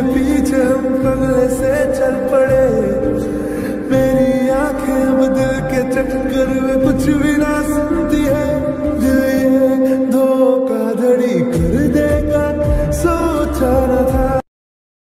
तेरे पीछे हम पगले से चल पड़े, मेरी आंखें बदल के चक्कर में कुछ भी ना